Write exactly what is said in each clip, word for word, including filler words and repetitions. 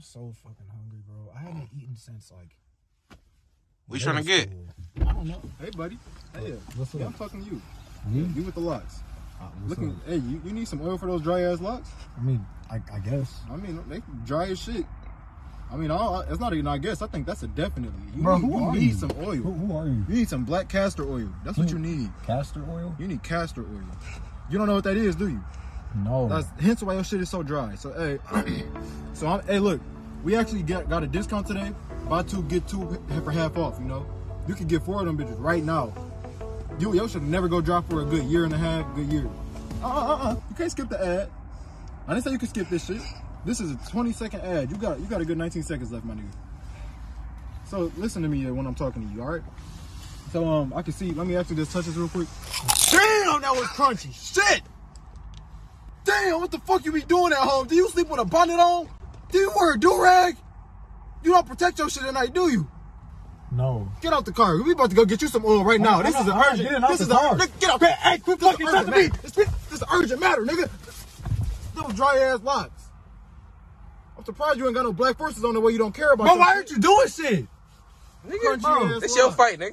I'm so fucking hungry, bro. I haven't eaten since like. What you trying to get? School. I don't know. Hey, buddy. Hey, what's up? Yeah, I'm talking to you. Me? You with the locks. Uh, Looking. Up? Hey, you, you need some oil for those dry ass locks? I mean, I, I guess. I mean, they dry as shit. I mean, I, it's not even I guess. I think that's a definitely. You Bro, need, who you are need you? some oil. Who, who are you? You need some black castor oil. That's who, what you need. Castor oil? You need castor oil. You don't know what that is, do you? No. That's hence why your shit is so dry. So hey, so I'm, hey, look, we actually got got a discount today. Buy two get two for half off. You know, you can get four of them bitches right now. You yo should never go dry for a good year and a half, good year. Uh uh uh. uh. You can't skip the ad. I didn't say you could skip this shit. This is a twenty second ad. You got you got a good nineteen seconds left, my nigga. So listen to me when I'm talking to you, all right? So um, I can see. Let me actually just touch this real quick. Damn, that was crunchy. Shit. Damn, what the fuck you be doing at home? Do you sleep with a bonnet on? Do you wear a do-rag? You don't protect your shit at night, do you? No. Get out the car. We about to go get you some oil right now. This is an urgent. This is an urgent. Get out there. Hey, quit fucking talking to me. This is an urgent matter, nigga. Little dry ass locks. I'm surprised you ain't got no black forces on the way you don't care about. Bro, why aren't you doing shit? Nigga, bro. It's your fight, nigga.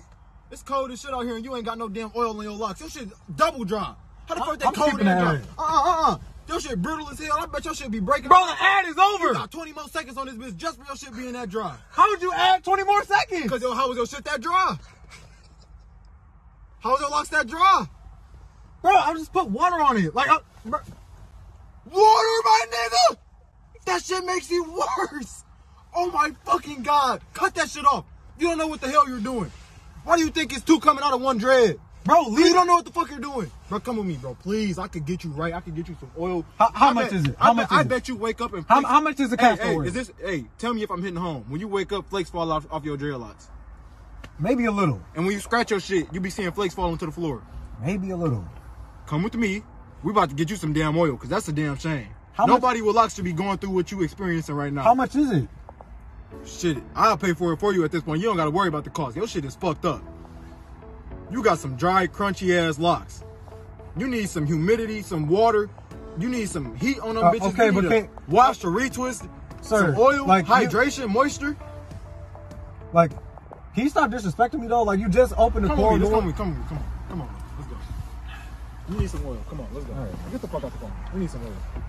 It's cold as shit out here and you ain't got no damn oil in your locks. Your shit double dry. How the fuck that cold in Uh uh uh. Your shit brutal as hell. I bet your shit be breaking. Bro, the ad is over. You got twenty more seconds on this bitch just for your shit being that dry. How would you add twenty more seconds? Because yo, how was your shit that dry? How was your locks that dry? Bro, I just put water on it. Like, I, bro. Water, my nigga? That shit makes it worse. Oh my fucking God. Cut that shit off. You don't know what the hell you're doing. Why do you think it's two coming out of one dread? Bro, leave. You don't know what the fuck you're doing. Bro, come with me, bro. Please, I could get you right. I could get you some oil. How, how much bet, is it? How I much? Bet, is I it? bet you wake up and. How, how much is the castor hey, oil? Hey, is this? Hey, tell me if I'm hitting home. When you wake up, flakes fall off, off your dreadlocks. Maybe a little. And when you scratch your shit, you be seeing flakes falling to the floor. Maybe a little. Come with me. We about to get you some damn oil, cause that's a damn shame. How Nobody much? with locks should be going through what you experiencing right now. How much is it? Shit, I'll pay for it for you at this point. You don't gotta worry about the cost. Your shit is fucked up. You got some dry, crunchy-ass locks. You need some humidity, some water. You need some heat on them uh, bitches. Okay, you need but can, wash or retwist, sir, some oil, like hydration, you, moisture. Like, can you stop disrespecting me, though? Like, you just opened the car door. Come on, come on, come on, come on. Let's go. You need some oil. Come on, let's go. All right. Get the fuck out the phone. We need some oil.